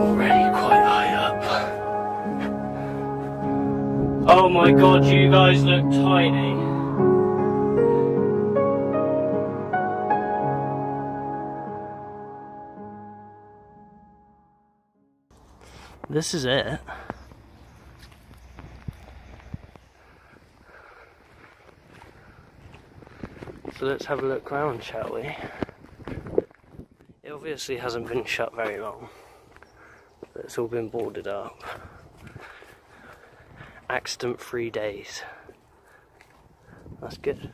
already quite high up. Oh my god, you guys look tiny. This is it. So let's have a look around, shall we? It obviously hasn't been shut very long, but it's all been boarded up. Accident-free days. That's good.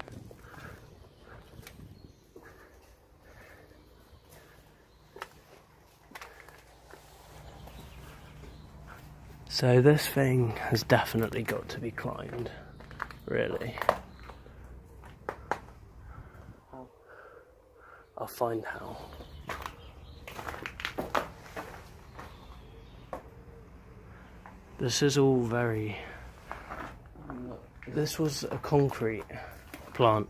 So this thing has definitely got to be climbed, really. I'll find how. This is all very... This was a concrete plant.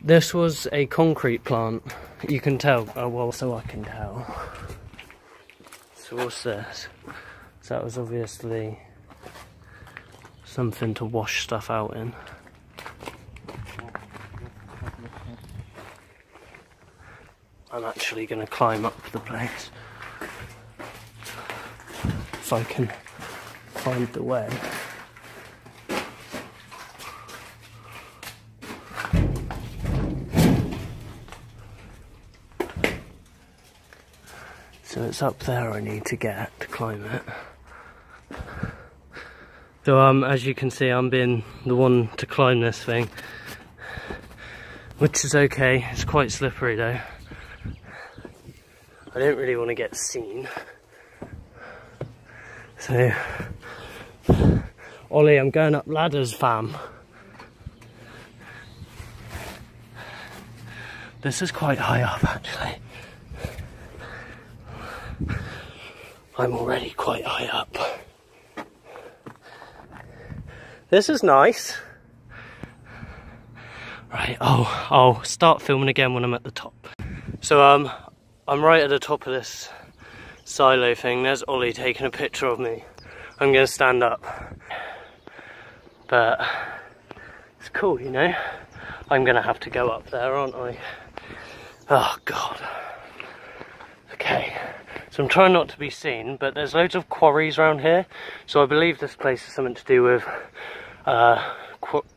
This was a concrete plant. You can tell. Oh, well, so I can tell. So what's this? So that was obviously something to wash stuff out in. I'm actually going to climb up the place, if I can find the way. So it's up there I need to get to climb it. So as you can see, I'm being the one to climb this thing, which is okay. It's quite slippery though. I don't really want to get seen. So, Ollie, I'm going up ladders, fam. This is quite high up, actually. I'm already quite high up. This is nice. Right, oh, I'll start filming again when I'm at the top. So, I'm right at the top of this silo thing. There's Ollie taking a picture of me. I'm gonna stand up. But it's cool, you know? I'm gonna have to go up there, aren't I? Oh god. Okay, so I'm trying not to be seen, but there's loads of quarries around here. So I believe this place is something to do with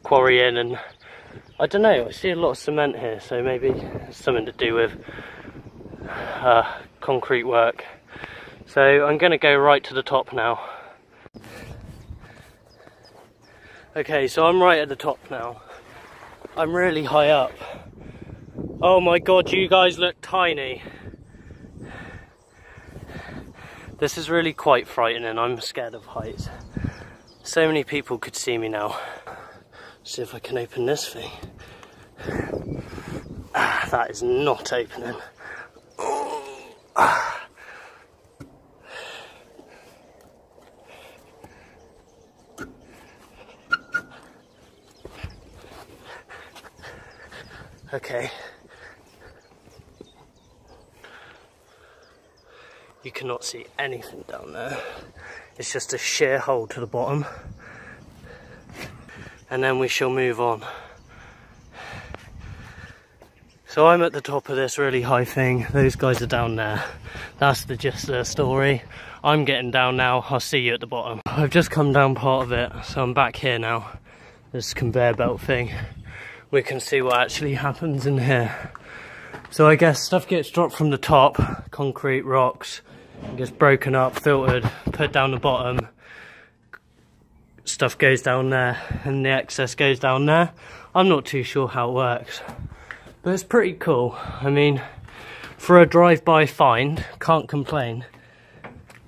quarrying, and I don't know, I see a lot of cement here, so maybe it's something to do with concrete work. So I'm gonna go right to the top now. Okay, so I'm right at the top now. I'm really high up. Oh my god, you guys look tiny. This is really quite frightening. I'm scared of heights. So many people could see me now. Let's see if I can open this thing. Ah, that is not opening. Okay. You cannot see anything down there. It's just a sheer hole to the bottom. And then we shall move on. So I'm at the top of this really high thing. Those guys are down there. That's the gist of the story. I'm getting down now. I'll see you at the bottom. I've just come down part of it, so I'm back here now. This conveyor belt thing. We can see what actually happens in here. So I guess stuff gets dropped from the top. Concrete, rocks. Gets broken up, filtered, put down the bottom. Stuff goes down there, and the excess goes down there. I'm not too sure how it works. But it's pretty cool. I mean, for a drive-by find, can't complain.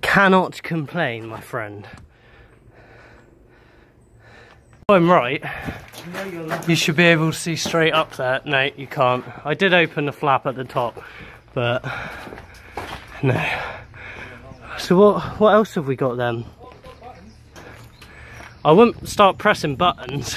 Cannot complain, my friend. If I'm right, you should be able to see straight up there. No, you can't. I did open the flap at the top, but no. So what else have we got then? I wouldn't start pressing buttons.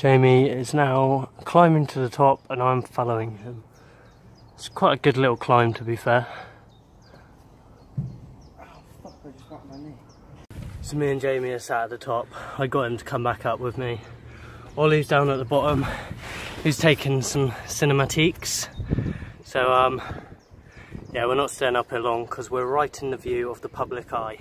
Jamie is now climbing to the top and I'm following him. It's quite a good little climb, to be fair. Oh, fuck, I just got my knee. So me and Jamie are sat at the top. I got him to come back up with me. Ollie's down at the bottom. He's taking some cinematiques. So yeah, we're not staying up here long because we're right in the view of the public eye.